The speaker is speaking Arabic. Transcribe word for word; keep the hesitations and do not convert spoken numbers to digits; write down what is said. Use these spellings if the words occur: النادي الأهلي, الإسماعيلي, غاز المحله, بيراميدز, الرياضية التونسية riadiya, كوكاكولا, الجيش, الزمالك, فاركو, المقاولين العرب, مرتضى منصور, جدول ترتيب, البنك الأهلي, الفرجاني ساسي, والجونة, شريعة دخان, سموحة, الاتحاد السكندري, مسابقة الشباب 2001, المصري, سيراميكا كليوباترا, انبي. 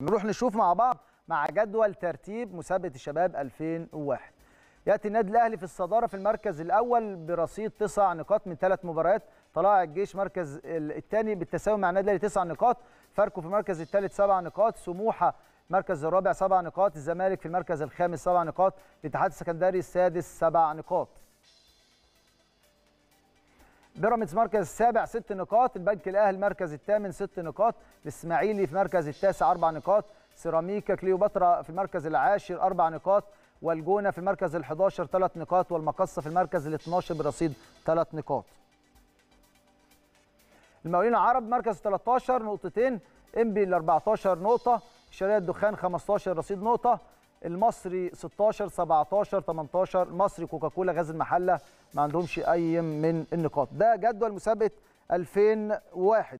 نروح نشوف مع بعض مع جدول ترتيب مسابقة الشباب ألفين وواحد. يأتي النادي الأهلي في الصدارة في المركز الأول برصيد تسع نقاط من ثلاث مباريات. طلائع الجيش مركز الثاني بالتساوي مع النادي الأهلي تسع نقاط، فاركو في المركز الثالث سبع نقاط، سموحة المركز الرابع سبع نقاط، الزمالك في المركز الخامس سبع نقاط، الاتحاد السكندري السادس سبع نقاط. بيراميدز مركز السابع ست نقاط، البنك الأهلي المركز الثامن ست نقاط، الإسماعيلي في مركز التاسع أربع نقاط، سيراميكا كليوباترا في المركز العاشر أربع نقاط، والجونة في المركز الحادي عشر ثلاث نقاط، والمقصة في المركز الاثني عشر برصيد ثلاث نقاط. المقاولين العرب مركز ثلاثة عشر نقطتين، انبي أربعة عشر نقطة، شريعة دخان خمسة عشر رصيد نقطة، المصري ستة عشر سبعة عشر ثمانية عشر، المصري كوكاكولا غاز المحله ما عندهمش اي من النقاط. ده جدول مسابقه ألفين وواحد.